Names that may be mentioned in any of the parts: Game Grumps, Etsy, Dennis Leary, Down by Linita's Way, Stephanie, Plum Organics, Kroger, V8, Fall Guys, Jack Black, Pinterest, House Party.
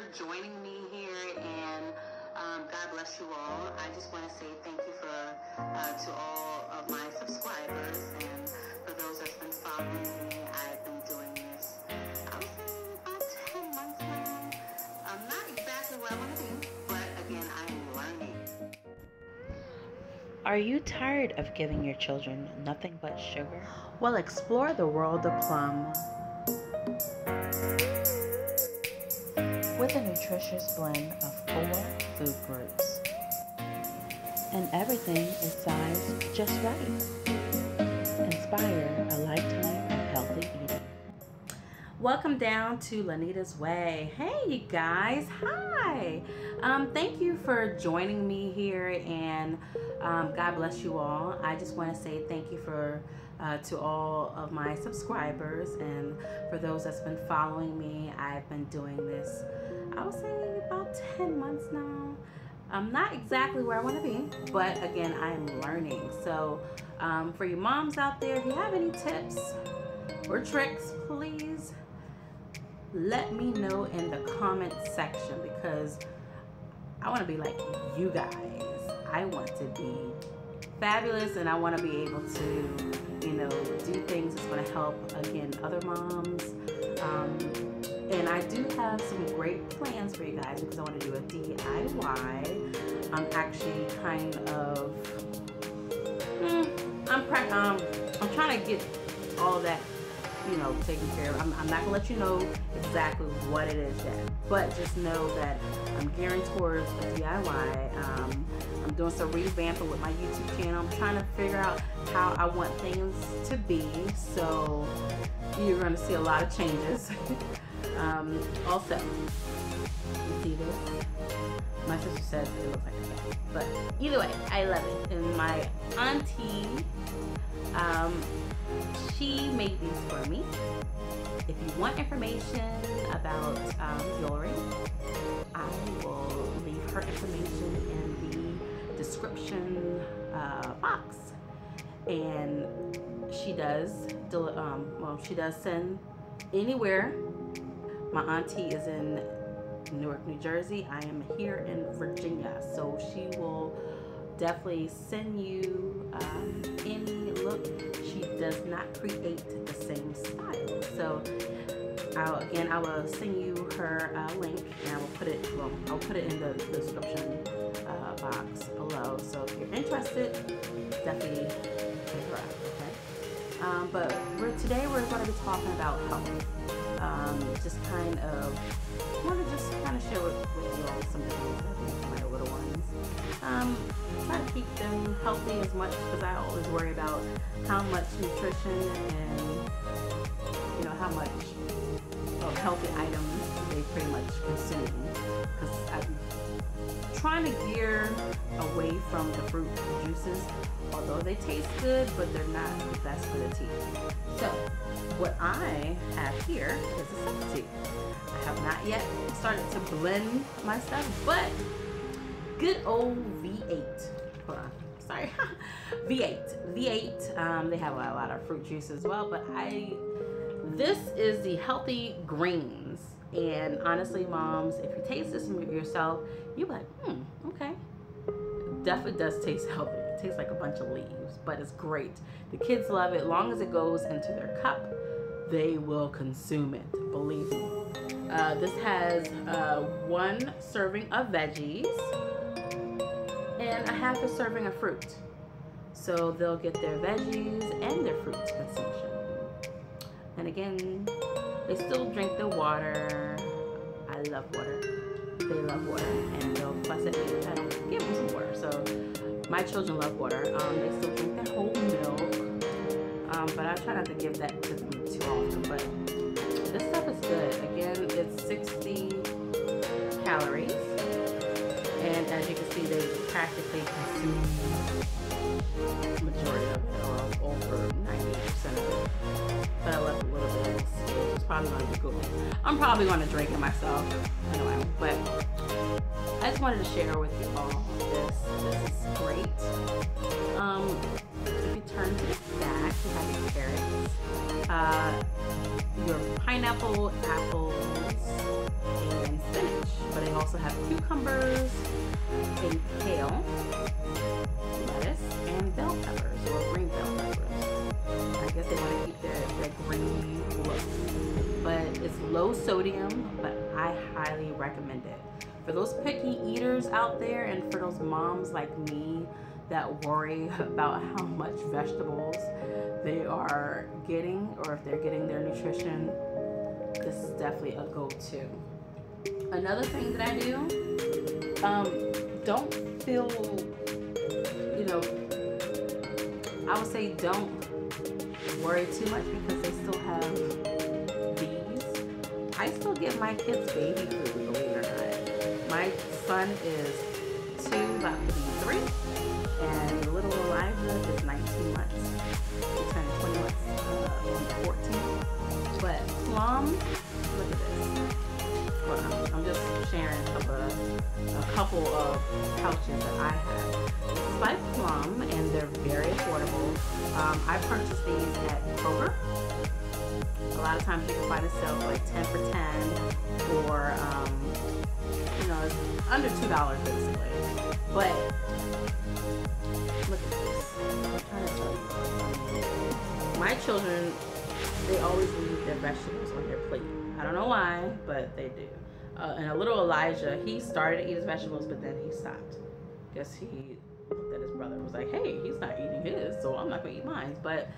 for joining me here, and God bless you all. I just want to say thank you for to all of my subscribers and for those that's been following me. I've been doing this, I would say, about 10 months now. I'm not exactly where I want to be, but again, I'm learning. Are you tired of giving your children nothing but sugar? Well, explore the world of Plum. With a nutritious blend of 4 food groups. And everything is sized just right. Inspire a lifetime of healthy eating. Welcome down to Linitas Way. Hey you guys, hi. Thank you for joining me here, and God bless you all. I just want to say thank you for to all of my subscribers and for those that's been following me. I've been doing this, I would say, about 10 months now. I'm not exactly where I want to be, but again, I'm learning. So for you moms out there, if you have any tips or tricks, please let me know in the comment section, because I want to be like you guys. I want to be fabulous, and I want to be able to, you know, do things that's going to help, again, other moms. And I do have some great plans for you guys, because I want to do a DIY. I'm actually kind of, I'm trying to get all that, you know, taken care of. I'm not going to let you know exactly what it is yet, but just know that I'm gearing towards a DIY. I'm doing some revamping with my YouTube channel. I'm trying to figure out how I want things to be, so you're going to see a lot of changes. Also, you see this? My sister says it looks like a cat, but either way, I love it. And my auntie, she made these for me. If you want information about jewelry, I will leave her information in the description box. And she does, well, she does send anywhere. My auntie is in Newark, New Jersey. I am here in Virginia, so she will definitely send you any look. She does not create the same style, so I will send you her link, and I will put it, well, I'll put it in the description box below. So if you're interested, definitely hit her up. Okay, but today we're going to be talking about health. I want to share with you all some things I do for my little ones. Try to keep them healthy as much, because I always worry about how much nutrition and, you know, how much of healthy items they pretty much consume, because I'm trying to gear away from the fruit and juices, although they taste good, but they're not the best for the teeth. So what I have here is a substitute. I have not yet started to blend my stuff, but good old V8. Hold on, sorry, V8. V8. They have a lot of fruit juice as well, but this is the healthy greens. And honestly, moms, if you taste this yourself, you're like, okay. Definitely does taste healthy. It tastes like a bunch of leaves, but it's great. The kids love it. As long as it goes into their cup, they will consume it, believe me. This has 1 serving of veggies and a half a serving of fruit. So they'll get their veggies and their fruit consumption. And again, they still drink the water. I love water. They love water, and they'll fuss at me if I don't give them some water. So my children love water. They still drink their whole milk, but I try not to give that to them too often. But this stuff is good. Again, it's 60 calories, and as you can see, they practically consume the majority of it, or over 90% of it. But I left a little bit. It's probably going to be cool. I'm probably going to drink it myself. I know I am, but I just wanted to share with you all this. This is great. If you turn to the back, you have your carrots. Your pineapple, apples, and spinach. also have cucumbers, a kale, lettuce, and bell peppers, or green bell peppers. I guess they want to keep their green look. But it's low sodium, but I highly recommend it. For those picky eaters out there and for those moms like me that worry about how much vegetables they are getting or if they're getting their nutrition, this is definitely a go-to. Another thing that I do, don't feel, you know, I would say don't worry too much because they still have these. I still give my kids baby food, believe it or not. My son is 2, about to be 3, and little Elijah is 19 months. He turned 20 months on 14. But Plum, look at this. Hold on, I'm just sharing a couple of pouches that I have. This is by Plum, and they're very affordable. I purchased these at Kroger. A lot of times you can find a sale for like 10 for 10, or you know, it's under $2 basically. But look at this. I'm trying to tell you. My children, they always leave their vegetables on their plate. I don't know why, but they do. And a little Elijah, he started to eat his vegetables, but then he stopped. Guess he looked at his brother and was like, hey, he's not eating his, so I'm not gonna eat mine. But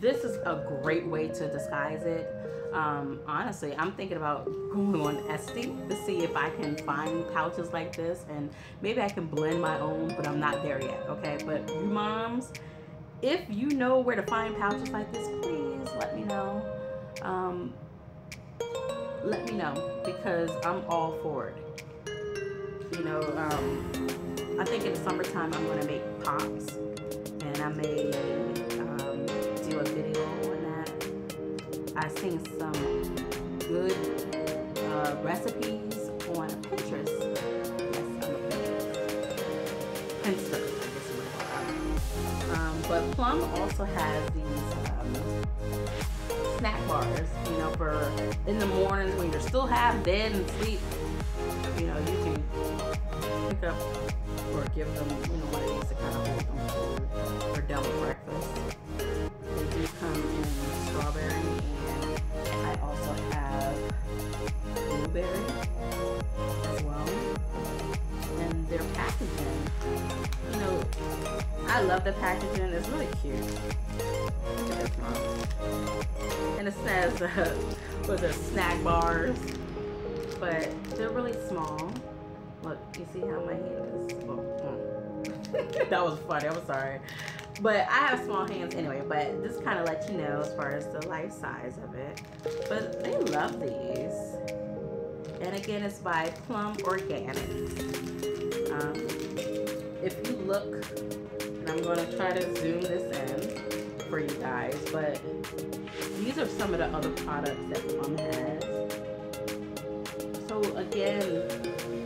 this is a great way to disguise it. Honestly, I'm thinking about going on Etsy to see if I can find pouches like this, and maybe I can blend my own, but I'm not there yet, okay? But you moms, if you know where to find pouches like this, please let me know. Let me know, because I'm all for it. You know, I think in the summertime I'm gonna make pops, and I may do a video on that. I've seen some good recipes on Pinterest. Yes, I'm a Pinterest. But Plum also has these snack bars, you know, for in the mornings when you're still half dead and sleep. You know, you can pick up or give them, you know, what it is to kind of hold them forward for double breakfast. They do come in strawberry, and I also have blueberry as well. And their packaging, you know, I love the packaging. It's really cute. Look at this, mom. And it says, with the snack bars, but they're really small. Look, you see how my hand is? Oh. That was funny. I'm sorry. But I have small hands anyway, but this kind of lets you know as far as the life size of it. But they love these. And again, it's by Plum Organics. If you look, and I'm gonna try to zoom this in for you guys, but these are some of the other products that Plum has. So again,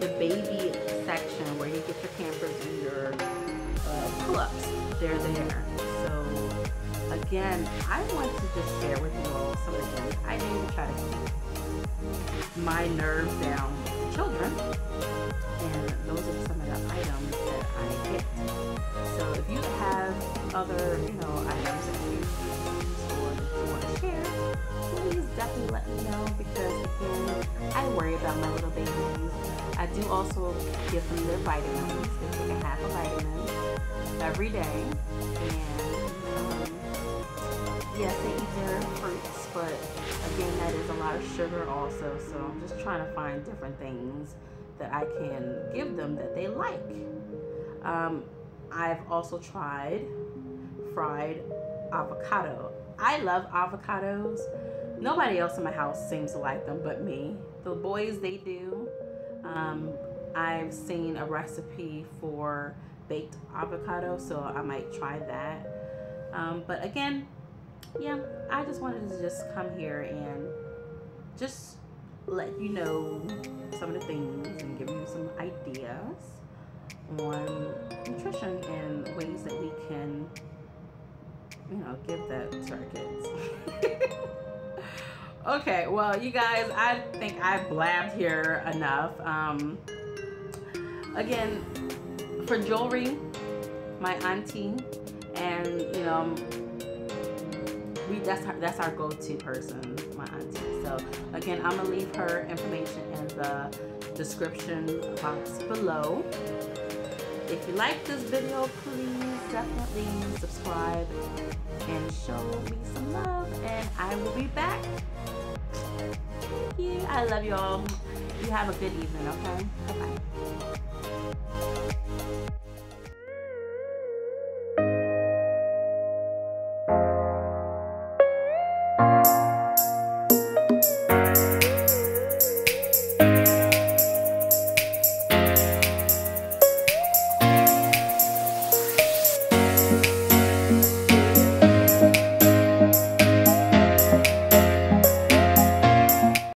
the baby section where you get your Pampers and your pull-ups, they're there. So again, I want to just share with you all some of the things I do to try to keep my nerves down with children. And those are some of the items that I get. So if you have other, you know, items that you want to share, please definitely let me know, because again, I worry about my little babies. I do also give them their vitamins. They take a half a vitamin every day, and yes, they eat their fruits, but again, that is a lot of sugar also. So I'm just trying to find different things that I can give them that they like. I've also tried fried avocado. I love avocados. Nobody else in my house seems to like them but me. The boys, they do. I've seen a recipe for baked avocado, so I might try that. But again, yeah, I just wanted to just come here and just let you know some of the things and give you some ideas on nutrition and ways that we can, you know, give that to our kids. Okay, well, you guys, I think I blabbed here enough. again, for jewelry, my auntie, and you know, that's our go-to person, my auntie. So again, I'm gonna leave her information in the description box below. If you like this video, please definitely subscribe and show me some love, and I will be back. Thank you. I love you all. You have a good evening, okay? Bye-bye.